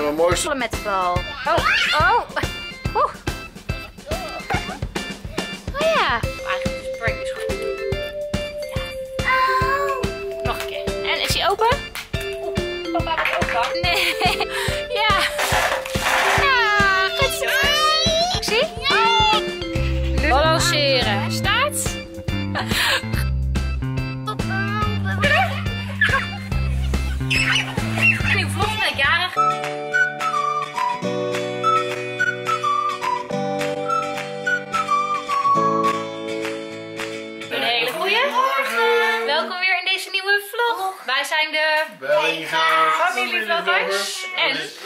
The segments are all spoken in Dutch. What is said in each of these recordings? zijn we mooiste. Met de bal. Oh, oh. Oeh. Oh ja. Eigenlijk is break is goed. Ja. Nog een keer. En is hij open? Oeh, papa gaat open. Nee. Ja. Ja, goed zo. Zie? Ja. Balanceren. Staat? Wij zijn de familievloggers en het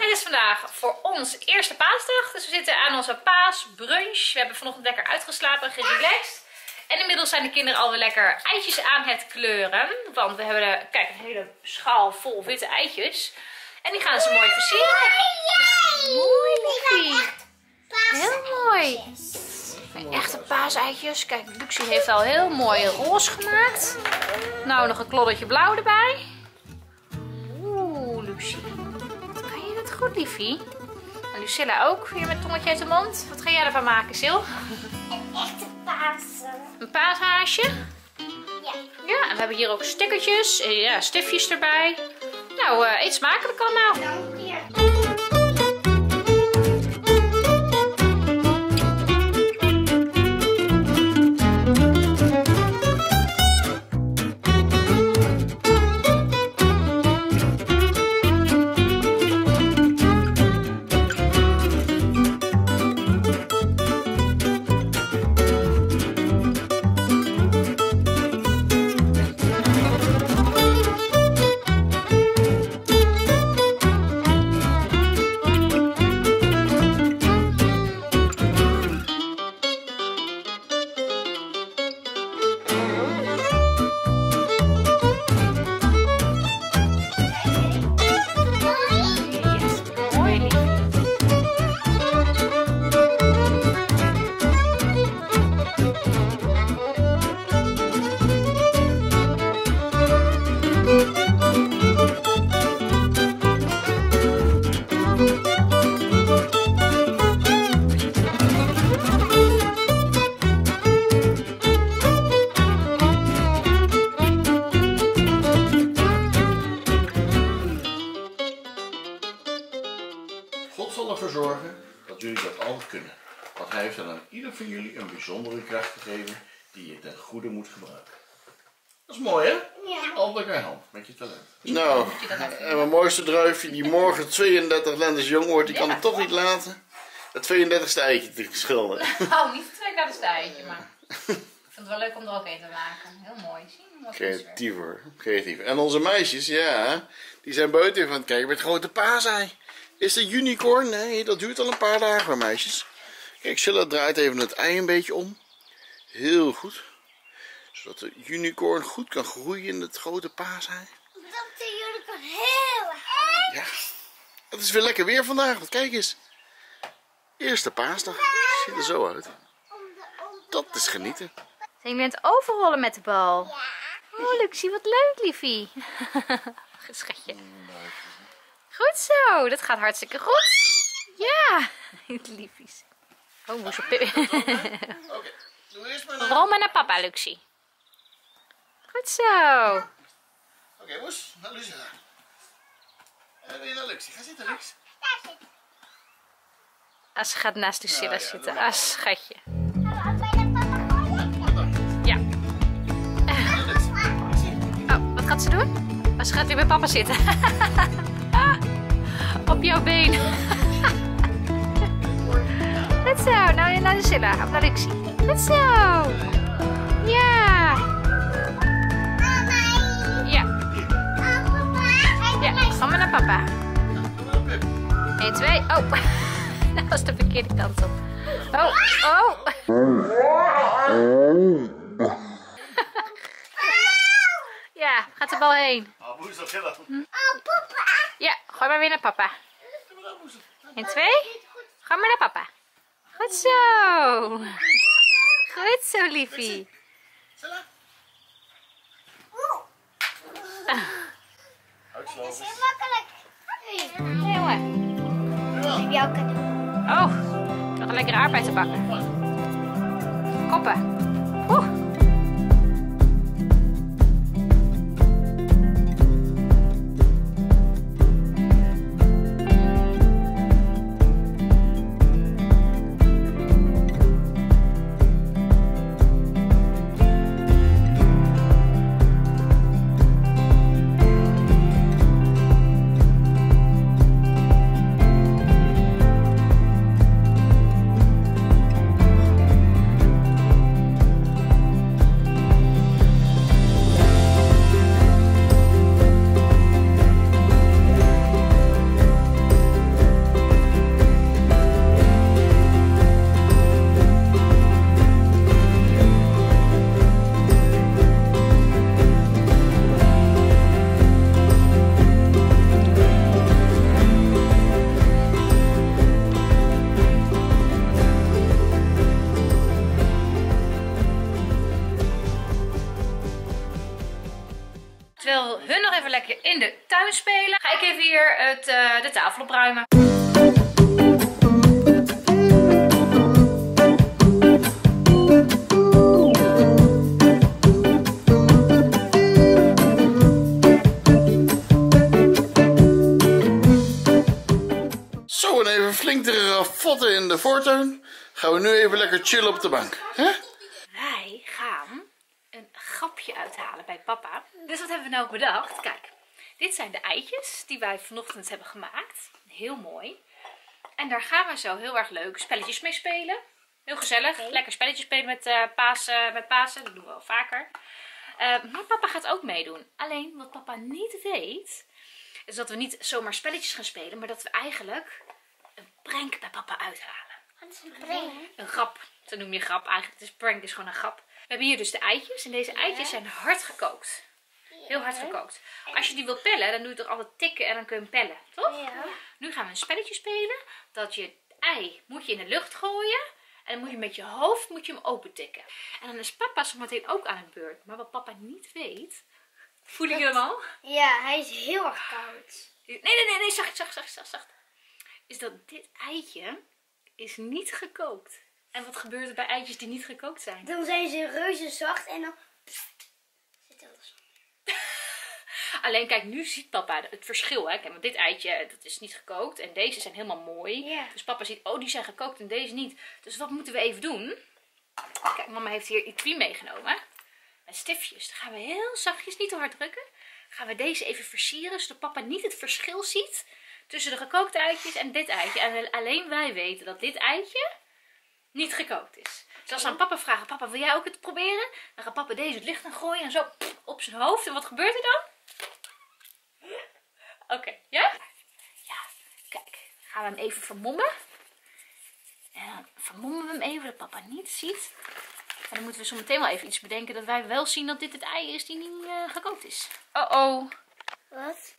is vandaag voor ons eerste paasdag. Dus we zitten aan onze paasbrunch. We hebben vanochtend lekker uitgeslapen en gerelaxed. En inmiddels zijn de kinderen alweer lekker eitjes aan het kleuren. Want we hebben kijk, een hele schaal vol witte eitjes. En die gaan ze mooi versieren. Mooi, heel mooi. Echte paaseitjes. Kijk, Luxy heeft al heel mooi roze gemaakt. Nou, nog een kloddertje blauw erbij. Oeh, Luxy. Kan je dat goed, liefie? En Lucilla ook, weer met tongetje uit de mond. Wat ga jij ervan maken, Sil? Een echte paas. Een paashaasje? Ja. Ja, en we hebben hier ook stickertjes. Ja, stiftjes erbij. Nou, eet smakelijk allemaal. Dank je. God zal ervoor zorgen dat jullie dat altijd kunnen. Want hij heeft dan aan ieder van jullie een bijzondere kracht gegeven die je ten goede moet gebruiken. Dat is mooi, hè? Ja. Altijd bij hand, met je talent. Nou, en mijn mooiste druifje die morgen 32 lentes jong wordt, die kan het toch niet laten. Het 32e eitje te schilderen. Nou, niet het 32e eitje, maar ik vind het wel leuk om er ook een te maken. Heel mooi, zie je? Creatief hoor, creatief. En onze meisjes, ja, die zijn buiten van het kijken met grote paasei. Is de unicorn? Nee, dat duurt al een paar dagen, meisjes. Kijk, Silla draait even het ei een beetje om. Heel goed. Zodat de unicorn goed kan groeien in het grote paasei. Dat de unicorn heel erg. Ja. Het is weer lekker weer vandaag, want kijk eens. Eerste paasdag. Ziet er zo uit. Dat is genieten. Zijn jullie aan het overrollen met de bal? Ja. Oh, Luxy, wat leuk, liefie. Geschetje. Goed zo, dat gaat hartstikke goed. Ja, liefies. Oh, moest je Pip. Oké, doe eerst maar naar... Rol maar naar papa, Luxy. Goed zo. Oké, moes, naar Lucilla. En dan weer naar Luxy. Ga zitten, Lux. As gaat naast Lucilla zitten. As, schatje. Ja. Oh, wat gaat ze doen? As gaat weer bij papa zitten. Op jouw been. Goed zo. Nou naar Lucilla. Of naar Luxy. Goed zo. Ja. Ja. Ja. Kom maar naar papa. 1, 2. Oh. Dat was de verkeerde kant op. Oh. Oh. Ja. Gaat de bal heen. Oh, papa. Ja, gooi maar weer naar papa. 1, 2. Ga maar naar papa. Goed zo. Goed zo, liefie. Uitslapen. Dat is heel makkelijk. Jongen. Neem jouw cadeau. Oh, nog een lekkere aardbei te bakken. Koppen. Oeh. Terwijl hun nog even lekker in de tuin spelen, ga ik even hier de tafel opruimen. Zo, en even flink de ravotten in de voortuin. Gaan we nu even lekker chillen op de bank. Hè? Wij gaan een grapje uithalen bij papa. Dus wat hebben we nou bedacht? Kijk, dit zijn de eitjes die wij vanochtend hebben gemaakt. Heel mooi. En daar gaan we zo heel erg leuk spelletjes mee spelen. Heel gezellig. Okay. Lekker spelletjes spelen met Pasen. Dat doen we wel vaker. Maar papa gaat ook meedoen. Alleen wat papa niet weet, is dat we niet zomaar spelletjes gaan spelen, maar dat we eigenlijk een prank bij papa uithalen. Wat is een prank? Een grap. Dat noem je grap eigenlijk. Dus prank is gewoon een grap. We hebben hier dus de eitjes en deze eitjes zijn hard gekookt. Heel hard gekookt. Als je die wil pellen, dan doe je toch altijd tikken en dan kun je hem pellen, toch? Ja. Nu gaan we een spelletje spelen. Dat je het ei moet je in de lucht gooien en dan moet je met je hoofd moet je hem open tikken. En dan is papa zo meteen ook aan het beurt. Maar wat papa niet weet, voelen jullie hem al? Ja, hij is heel erg koud. Nee, zacht. Is dat dit eitje is niet gekookt. En wat gebeurt er bij eitjes die niet gekookt zijn? Dan zijn ze reuze zacht en dan zit alles onder. Alleen kijk, nu ziet papa het verschil. Hè? Kijk, want dit eitje dat is niet gekookt en deze zijn helemaal mooi. Yeah. Dus papa ziet, oh die zijn gekookt en deze niet. Dus wat moeten we even doen? Kijk, mama heeft hier iets meegenomen. Met stiftjes. Dan gaan we heel zachtjes, niet te hard drukken. Dan gaan we deze even versieren, zodat papa niet het verschil ziet tussen de gekookte eitjes en dit eitje. En alleen wij weten dat dit eitje niet gekookt is. Dus als we aan papa vragen, papa wil jij ook het proberen? Dan gaat papa deze het licht aan gooien en zo op zijn hoofd. En wat gebeurt er dan? Oké, ja? Ja, kijk. Gaan we hem even vermommen. En dan vermommen we hem even, dat papa niet ziet. En dan moeten we zo meteen wel even iets bedenken dat wij wel zien dat dit het ei is die niet gekookt is. Oh. Wat?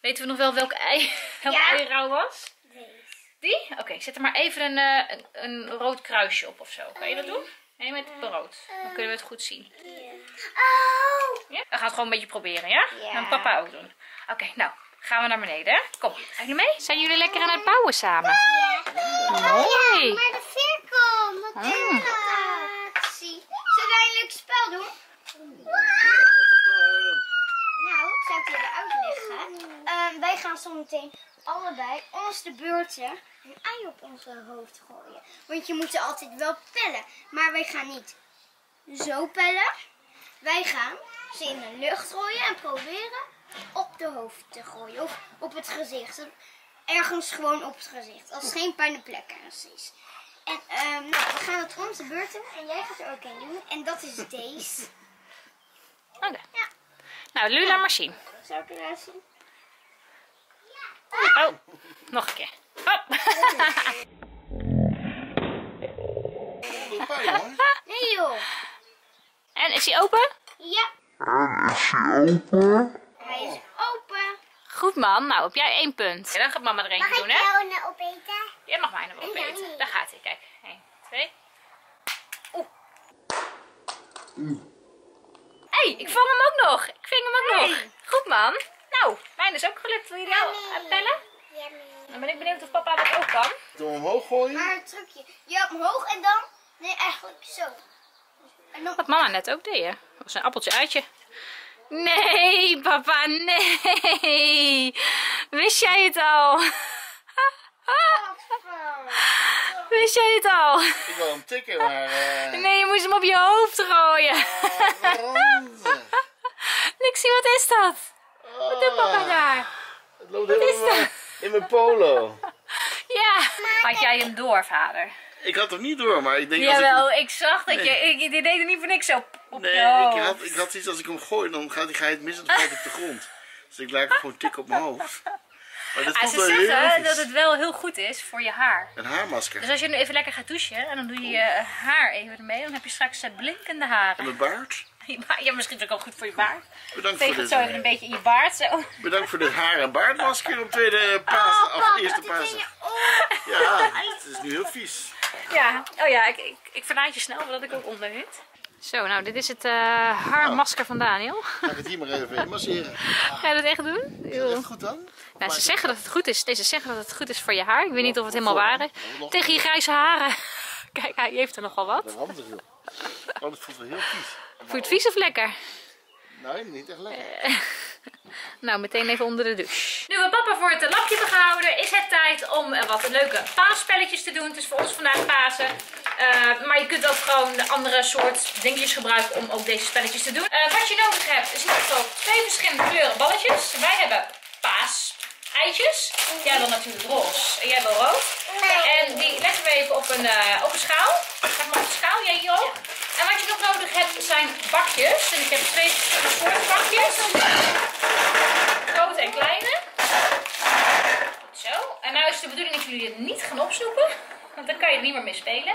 Weten we nog wel welk ei, ei rauw was? Nee. Die? Oké, zet er maar even een rood kruisje op of zo. Kan je dat doen? Nee, met het rood. Dan kunnen we het goed zien. Ja? We gaan het gewoon een beetje proberen, ja? Ja. Dan papa ook doen. Oké, nou, gaan we naar beneden. Hè? Kom, gaan jullie mee? Zijn jullie lekker aan het bouwen samen? Mooi! Ja, maar de cirkel. Wat is actie? Zullen wij een leuk spel doen? Nou, zou ik jullie uitleggen? Wij gaan zo meteen allebei ons de beurten een ei op onze hoofd gooien. Want je moet ze altijd wel pellen. Maar wij gaan niet zo pellen. Wij gaan ze in de lucht gooien en proberen op de hoofd te gooien. Of op het gezicht. Ergens gewoon op het gezicht. Als geen pijnlijke plek is. En nou, we gaan het onze beurt doen. En jij gaat er ook een doen. En dat is deze. Oké. Ja. Nou, Lula maar zien. Zou ik eruit zien? Oh, nog een keer. Hop. Nee joh. En is hij open? Ja. En is hij open? Hij is open. Goed man, nou heb jij 1 punt. Ja, dan gaat mama er eentje doen, hè? Mag ik jou nou opeten? Jij mag mij nou opeten. Daar gaat hij, kijk. 1, 2. Oeh. Hé, ik vang hem ook nog. Goed man. Nou, mijn is ook gelukt. Wil je die al pellen? Ja. Dan ben ik benieuwd of papa dat ook kan. Doe omhoog gooien. Maar een trucje. Ja, omhoog en dan... Nee, eigenlijk zo. En dan... Wat mama net ook deed, hè? Dat was een appeltje uitje. Nee, papa, nee. Wist jij het al? Wist jij het al? Ik wil hem tikken, maar... Nee, je moest hem op je hoofd gooien. Luxy, wat is dat? Wat doet papa daar? Het loopt helemaal in mijn polo. Ja. Had jij hem door, vader? Ik had hem niet door, maar ik denk... Jawel, ik zag dat je... Die deed er niet voor niks op. Ik had iets, als ik hem gooi, dan ga je het mis en dan valt ik op de grond. Dus ik laat hem gewoon tikken op mijn hoofd. Ah, ze zeggen dat het wel heel goed is voor je haar. Een haarmasker. Dus als je nu even lekker gaat douchen en dan doe je je haar even ermee, dan heb je straks blinkende haren. En mijn baard? Ja, misschien is het ook wel goed voor je baard. Bedankt voor dit. Zo even een beetje in je baard. Zo. Bedankt voor de haar- en baardmasker op tweede paas. Of eerste paas. Ja, het is nu heel vies. Ja, oh ja, ik verlaat je snel, omdat ik ook onder zit. Zo, nou, dit is het haarmasker van Daniel. Ga ik het hier maar even in masseren. Ga je dat echt doen? Is dat echt goed dan? Nou, ze zeggen dat het goed is. Deze zeggen dat het goed is voor je haar. Ik weet niet of het helemaal waar is. Tegen je grijze haren. Kijk, hij heeft er nogal wat. Dat is heel. Oh, dat voelt wel heel vies. Voelt het vies of lekker? Nee, niet echt lekker. Nou, meteen even onder de douche. Nu we papa voor het lapje hebben gehouden, is het tijd om wat leuke paasspelletjes te doen. Het is voor ons vandaag Pasen. Maar je kunt ook gewoon de andere soort dingetjes gebruiken om ook deze spelletjes te doen. Wat je nodig hebt, is in ieder geval 2 verschillende kleuren balletjes. Wij hebben paaseitjes. Jij wil natuurlijk roze en jij wil rood. En die leggen we even op een schaal. Leg maar op de schaal, jij joh. En wat je nog nodig hebt zijn bakjes. En ik heb 2 verschillende soorten bakjes. Grote en kleine. Goed zo. En nou is de bedoeling dat jullie het niet gaan opzoeken. Want dan kan je er niet meer mee spelen.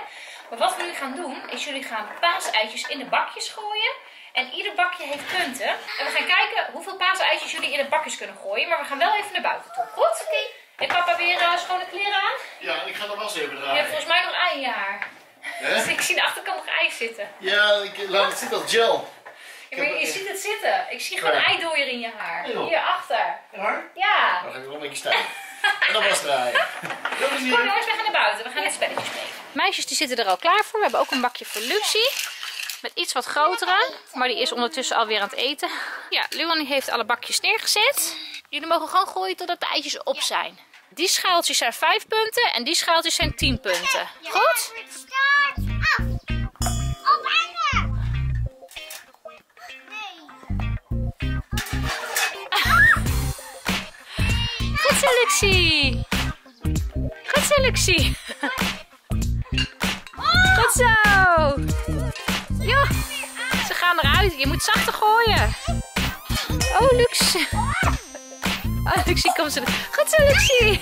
Maar wat we nu gaan doen, is jullie gaan paaseitjes in de bakjes gooien. En ieder bakje heeft punten. En we gaan kijken hoeveel paaseitjes jullie in de bakjes kunnen gooien. Maar we gaan wel even naar buiten toe. Goed? Oké. Heeft papa weer schone kleren aan? Ja, ik ga er was even draaien. Je hebt volgens mij nog ei in je haar. Dus ik zie de achterkant nog ei zitten. Ja, het zit als gel. Ja, maar je ziet het zitten. Ik zie gewoon eidooier in je haar. Ja. Hierachter. Ja? Ja. Dan ga ik wel een beetje staan. En dan was draaien. Kom jongens, we gaan naar buiten. We gaan het spelletje spelen. Meisjes die zitten er al klaar voor. We hebben ook een bakje voor Luxy. Met iets wat grotere. Maar die is ondertussen alweer aan het eten. Ja, Luan heeft alle bakjes neergezet. Jullie mogen gewoon gooien totdat de eitjes op zijn. Die schaaltjes zijn 5 punten en die schaaltjes zijn 10 punten. Goed? Goed zo, Luxy. Goed zo, Luxy. Goed zo. Jo, ze gaan eruit. Je moet zachter gooien. Oh, Luxy. Oh, Luxy, kom ze. Goed zo, Luxy.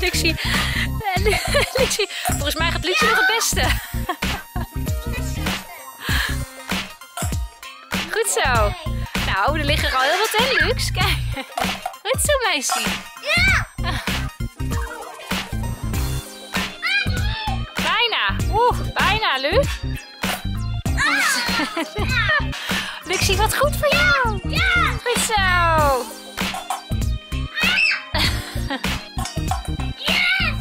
Luxy. Luxy. Volgens mij gaat Luxy nog het beste. Goed zo. Nou, er liggen er al heel wat in, Lux. Kijk. Goed zo, meisje. Ja. Bijna. Oeh, bijna, Lux. Luxy, wat goed voor jou! Ja! Goed zo! Yes!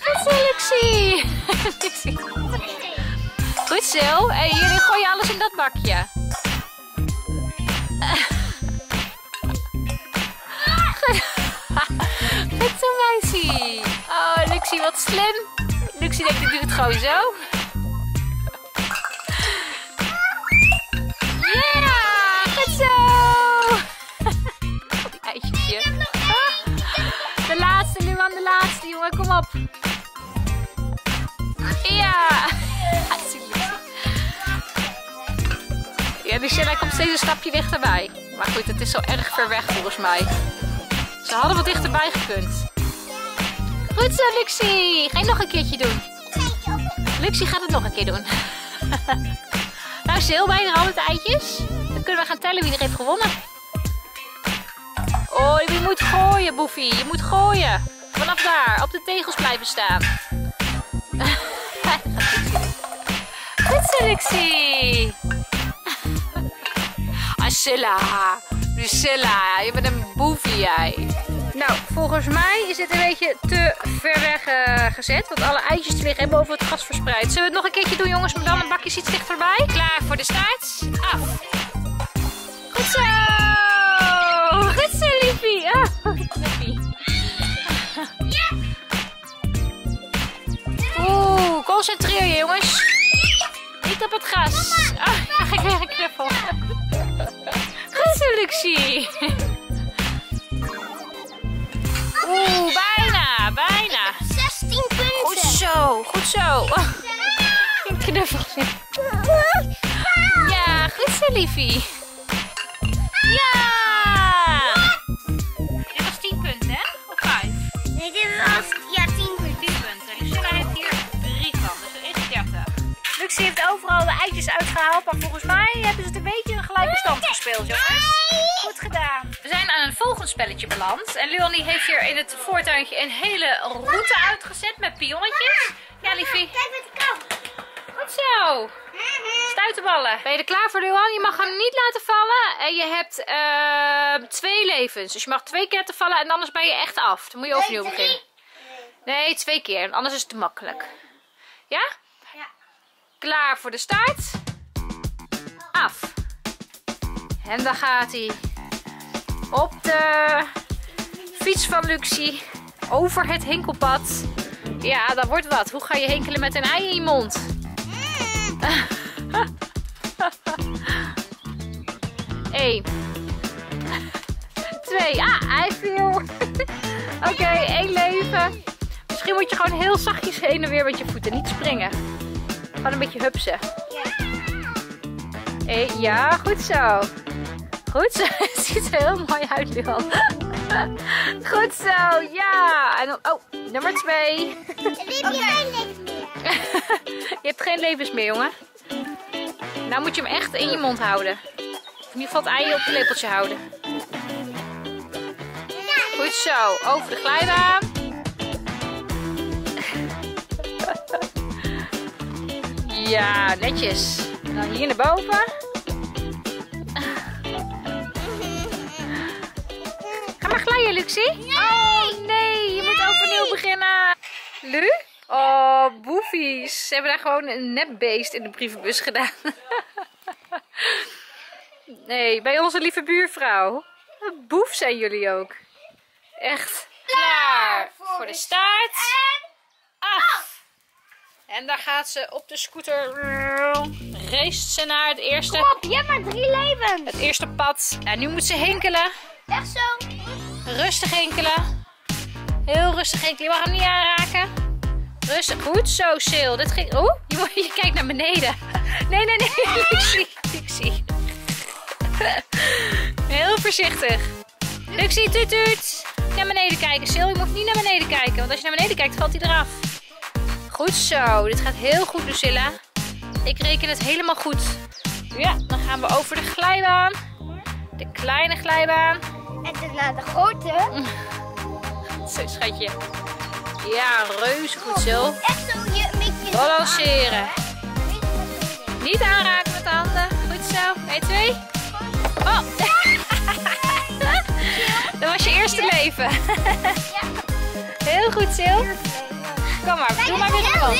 Goed zo, Luxy! Goed zo, en jullie gooien alles in dat bakje. Goed zo, meisje! Oh, Luxy, wat slim! Luxy denkt, ik doe het gewoon zo. Kom op. Ja. Ja, Lucilla komt steeds een stapje dichterbij. Maar goed, het is zo erg ver weg volgens mij. Ze hadden wat dichterbij gekund. Goed zo, Luxy. Ga je nog een keertje doen? Luxy gaat het nog een keer doen. Nou, ze heel weinig al met de eitjes. Dan kunnen we gaan tellen wie er heeft gewonnen. Oh, je moet gooien, Boefie. Je moet gooien. Vanaf daar, op de tegels blijven staan. Goed zo, Luxy. Lucilla, je bent een boefie jij. Nou, volgens mij is dit een beetje te ver weg gezet. Want alle eitjes liggen boven het gas verspreid. Zullen we het nog een keertje doen, jongens? Maar dan een bakje iets dichterbij. Klaar voor de staart. Af. Goed zo. Goed zo, liefie. Oh, liefie. Oeh, concentreer je, jongens. Niet op het gas. Ah, ik krijg een knuffel. Goed zo, Luxie. Oeh, bijna. 16 punten. Goed zo. Een knuffel. Ja, goed zo, liefie. Ja. Dit was 10 punten, hè? Of 5? Nee, dit was... Ja, 10 punten. 10 punten. Lucilla heeft hier 3 van, dus dat is 30. Luxie heeft overal de eitjes uitgehaald, maar volgens mij hebben ze het een beetje een gelijke stand gespeeld, jongens. Goed gedaan. We zijn aan een volgend spelletje beland. En Luan heeft hier in het voortuintje een hele route uitgezet met pionnetjes. Ja, liefie. Kijk wat ik kan. Goed zo. Stuitenballen. Ben je er klaar voor, Luan? Je mag hem niet laten vallen. En je hebt 2 levens. Dus je mag 2 keer laten vallen en anders ben je echt af. Dan moet je overnieuw beginnen. Nee, 2 keer. Anders is het te makkelijk. Ja? Ja. Klaar voor de start. Af. En daar gaat hij. Op de fiets van Luxie. Over het hinkelpad. Ja, dat wordt wat. Hoe ga je hinkelen met een ei in je mond? Mm. 1. 2. Ah, hij viel. Oké, 1 leven. Misschien moet je gewoon heel zachtjes heen en weer met je voeten. Niet springen. Gewoon een beetje hupsen. Ja, goed zo. Goed zo. Het ziet er heel mooi uit nu al. Goed zo, ja. En dan, oh, nummer 2. Je hebt geen levens meer, jongen. Nou moet je hem echt in je mond houden. Of in ieder geval het ei op het lepeltje houden. Goed zo, over de glijbaan. Ja, netjes. En dan hier naar boven. Ga maar glijden, Luxie. Nee. Oh nee, je moet overnieuw beginnen. Lu? Oh, boefies. Ze hebben daar gewoon een nepbeest in de brievenbus gedaan. Nee, bij onze lieve buurvrouw. Boef zijn jullie ook. Echt. Klaar voor de staart. En af. En daar gaat ze op de scooter. Race ze naar het eerste. Kom op, je hebt maar 3 levens. Het eerste pad. En nu moet ze hinkelen. Echt zo. Rustig hinkelen. Heel rustig hinkelen. Je mag hem niet aanraken. Rustig, goed zo, Sil. Dit ging... Oeh, je kijkt naar beneden. Nee, Luxie. Heel voorzichtig. Luxie, tuut. Naar beneden kijken, Sil. Je moet niet naar beneden kijken, want als je naar beneden kijkt, valt hij eraf. Goed zo. Dit gaat heel goed, Lucilla. Ik reken het helemaal goed. Ja, dan gaan we over de glijbaan. De kleine glijbaan. En daarna de grote. Zo, schatje. Ja, reuze goed zo. Echt zo je een beetje balanceren. Niet aanraken met de handen. Goed zo. 1, 2. Oh! Dat was je eerste leven. Heel goed, Sil. Kom maar, doe maar weer gewoon.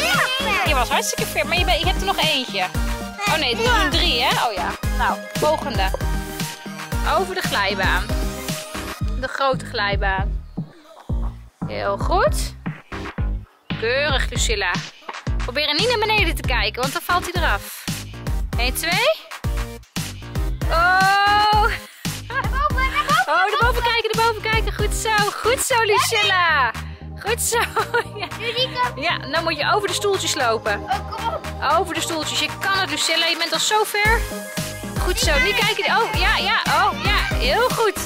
Je was hartstikke ver, maar je hebt er nog eentje. Oh nee, er zijn 3, hè? Oh ja. Nou, volgende. Over de glijbaan. De grote glijbaan. Heel goed. Keurig, Lucilla. Probeer niet naar beneden te kijken, want dan valt hij eraf. 1, 2. Oh! Oh, erboven kijken. Goed zo, Lucilla. Goed zo. Ja, dan moet je over de stoeltjes lopen. Over de stoeltjes. Je kan het, Lucilla. Je bent al zo ver. Goed zo. Nu kijken. Oh, ja. Oh, ja. Heel goed.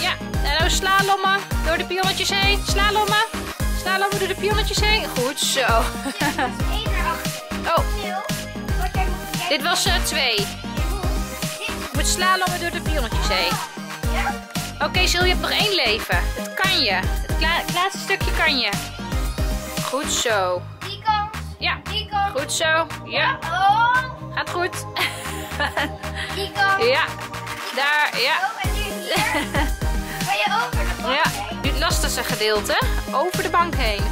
Ja, en nou slalommen door de pionnetjes heen. Slalommen door de pionnetjes heen. Goed zo. Oh. Dit was 2. Je moet slalommen door de pionnetjes heen. Oké, Sil, je hebt nog 1 leven. Dat kan je. Het laatste stukje kan je. Goed zo. Die kant. Ja. Goed zo. Ja. Gaat goed. Die kant. Ja. Daar, ja. Oh, en nu hier. Kan je over de bank heen? Ja, nu het lastigste gedeelte. Over de bank heen.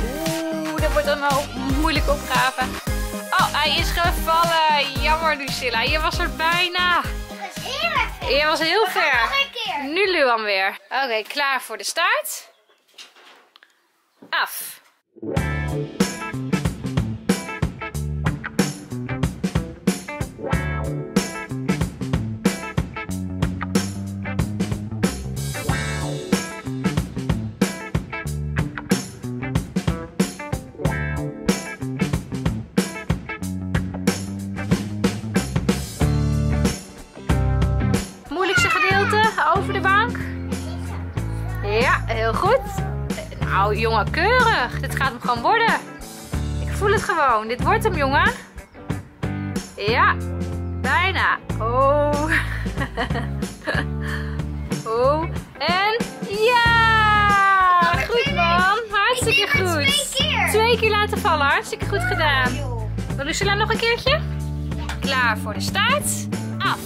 Oeh, dat wordt allemaal moeilijk opgave. Oh, hij is gevallen. Jammer, Lucilla. Je was er bijna. Dat was heel erg ver. Je was heel ver. Nog een keer. Nu Luan weer. Oké, klaar voor de staart. Af. Moeilijkste gedeelte over de bank. Ja, heel goed. Nou, jongen, keurig. Dit gaat hem gewoon worden. Ik voel het gewoon. Dit wordt hem, jongen. Ja, bijna. Oh. Oh. En ja! Goed, man. Hartstikke goed. Twee keer laten vallen. Hartstikke goed gedaan. Wil Lucilla nog een keertje? Klaar voor de staart. Af.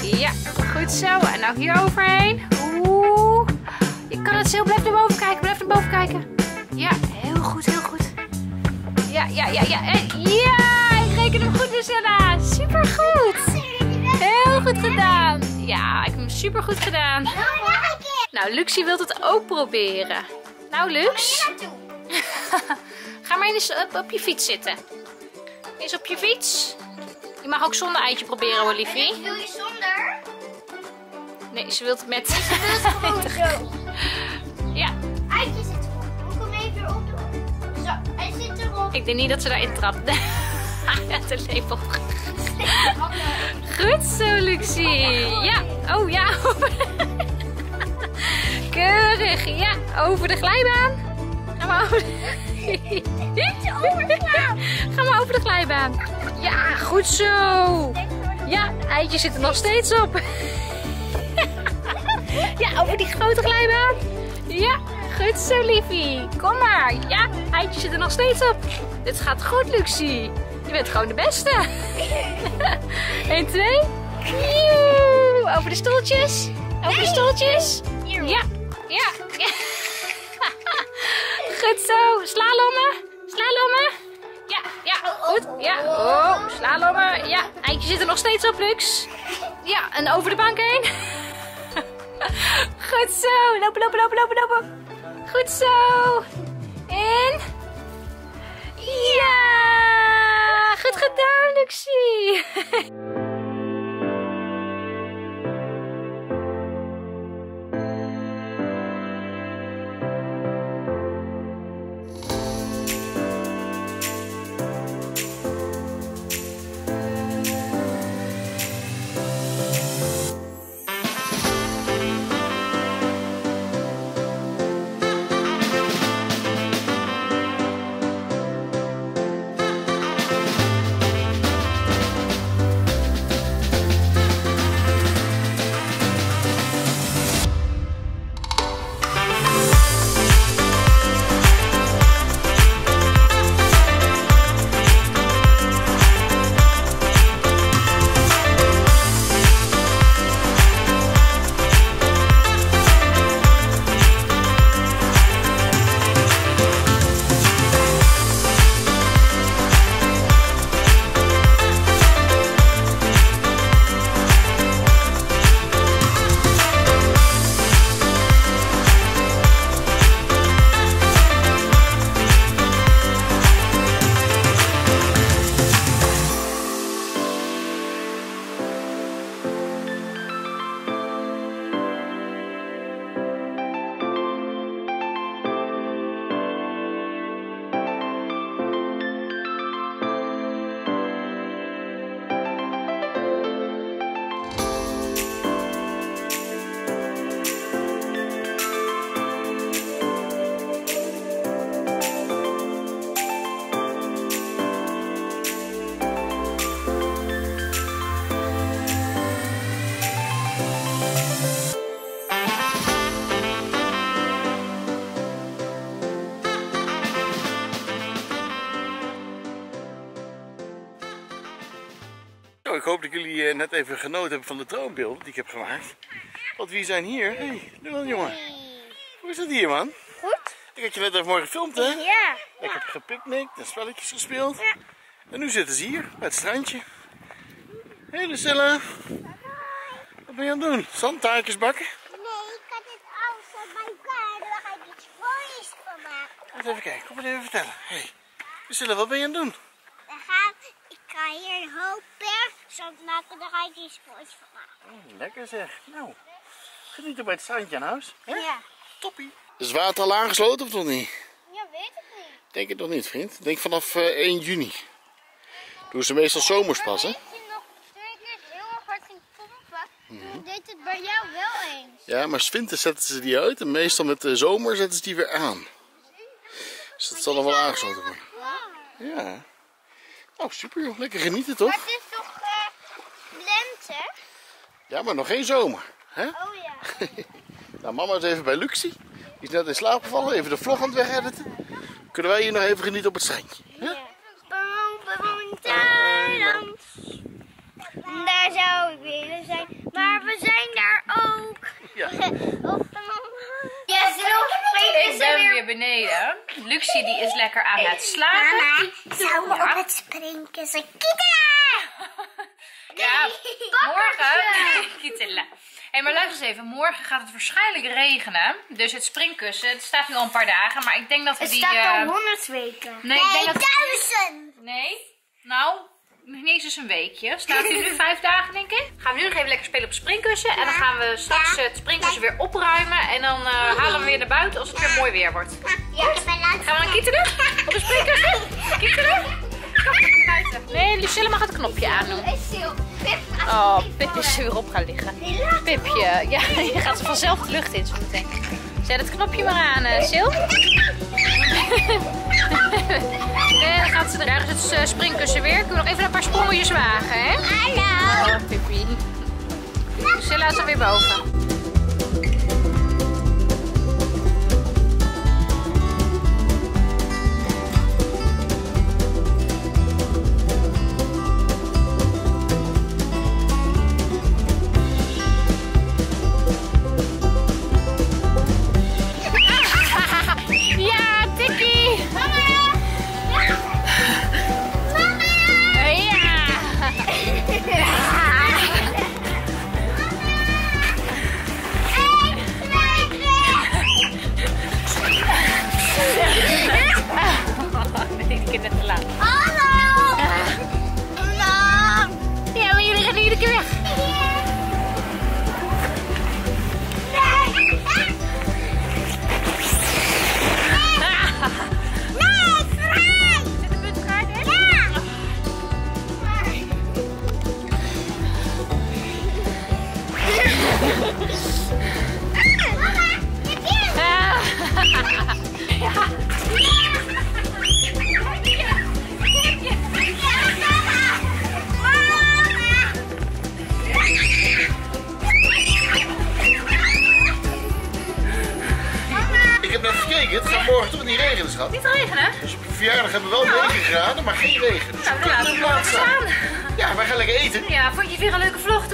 Ja, goed zo. En nou hier overheen. Oeh. Je kan het zo. Blijf naar boven kijken. Blijf naar boven kijken. Ja, heel goed, heel goed. Ja, ja, ja, ja. En ja, ik reken hem goed, Lucilla. Super goed. Heel goed gedaan. Ja, ik heb hem super goed gedaan. Nou, Luxie wil het ook proberen. Nou, Lux. Ga maar eens op je fiets zitten. Eens op je fiets. Je mag ook zonder eitje proberen, hoor, liefie. Wil je zonder? Nee, ze wil het met. Nee, ze wil het gewoon zo. Ja. Eitje zit erop. Moet ik hem even opdoen? Zo, hij zit erop. Ik denk niet dat ze daarin trapt. Hij had de lepel. Goed zo, Luxie. Ja, oh ja. Keurig, ja. Over de glijbaan. Ga maar over de glijbaan. Ga maar over de glijbaan. Ja, goed zo. Ja, eitje zit er nog steeds op. Ja, over die grote glijbaan. Ja, goed zo, liefie. Kom maar. Ja, eitje zit er nog steeds op. Dit gaat goed, Luxie. Je bent gewoon de beste. 1, 2. Over de stoeltjes. Over de stoeltjes. Ja, ja. Goed zo. Slalommen. Slalommen. Ja, ja, goed. Ja, oh, slalommen. Ja, eitje zit er nog steeds op, Lux. Ja, en over de bank heen. Goed zo. Lopen, lopen, lopen, lopen, lopen. Goed zo. En... ja! Goed gedaan, Luxie. Nou, ik hoop dat jullie net even genoten hebben van de droombeelden die ik heb gemaakt. Want wie zijn hier? Hé, hey, Luan, jongen. Hoe is het hier, man? Goed. Ik had je net even mooi gefilmd, hè? Ja. Ik heb gepipnikt en spelletjes gespeeld. Ja. En nu zitten ze hier, bij het strandje. Hé, hey, Lucilla. Wat ben je aan het doen? Zandtaartjes bakken? Nee, ik had het alles aan elkaar. Daar ga ik iets moois van maken. Even kijken, kom maar even vertellen. Hé, hey, Lucilla, wat ben je aan het doen? Ik ga hier een hoop zand maken, daar ga ik iets moois van maken. Oh, lekker zeg. Nou, geniet er bij het strandje aan huis. Hè? Ja. Toppie. Is het water al aangesloten of nog niet? Ja, weet ik niet. Denk het nog niet, vriend. Denk vanaf 1 juni. Doen ze meestal zomers pas, hè? Toen ik net heel erg hard ging pompen, toen deed het bij jou wel eens. Ja, maar 's winters zetten ze die uit en meestal met de zomer zetten ze die weer aan. Dus dat zal dan wel aangesloten worden. Ja. Oh, super joh. Lekker genieten toch? Maar het is toch lente? Ja, maar nog geen zomer. Hè? Oh ja. Nou, mama is even bij Luxy. Die is net in slaap gevallen. Even de vlog aan het wegediten. Kunnen wij hier nog even genieten op het strandje. Hè? Ja. Thailand. Daar zou ik willen zijn. Maar we zijn daar ook. Ja. Op de mama. Ja, ik ben weer beneden. Luxie die is lekker aan het slapen. Mama, zou we op het springkussen kietelen? Ja, morgen. Kietelen. Hé, maar luister eens even. Morgen gaat het waarschijnlijk regenen. Dus het springkussen, het staat nu al een paar dagen. Maar ik denk dat we die... Het staat al 100 weken. Nee, ik denk dat... 1000! Nee? Nou... Niet eens dus een weekje. Staat hij nu 5 dagen, denk ik. Gaan we nu nog even lekker spelen op het springkussen. En dan gaan we straks het springkussen weer opruimen. En dan halen we weer naar buiten als het weer mooi weer wordt. Goed? Gaan we dan kietelen? Op het springkussen? Kietelen? Kom naar buiten. Nee, Lucilla mag het knopje aandoen. Oh, Pip is weer op gaan liggen. Pipje. Ja, je gaat ze vanzelf de lucht in zo meteen. Zet het knopje maar aan, Sil. En dan gaat ze er ergens het springkussen weer. Kunnen we nog even een paar sprongetjes wagen, hè? Hallo! Oh, Pippi. Lucilla is er weer boven.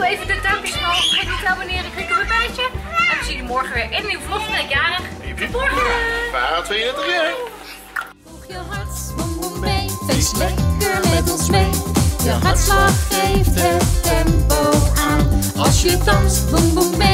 Geeft het tempo aan. Als je danst, boem boem mee.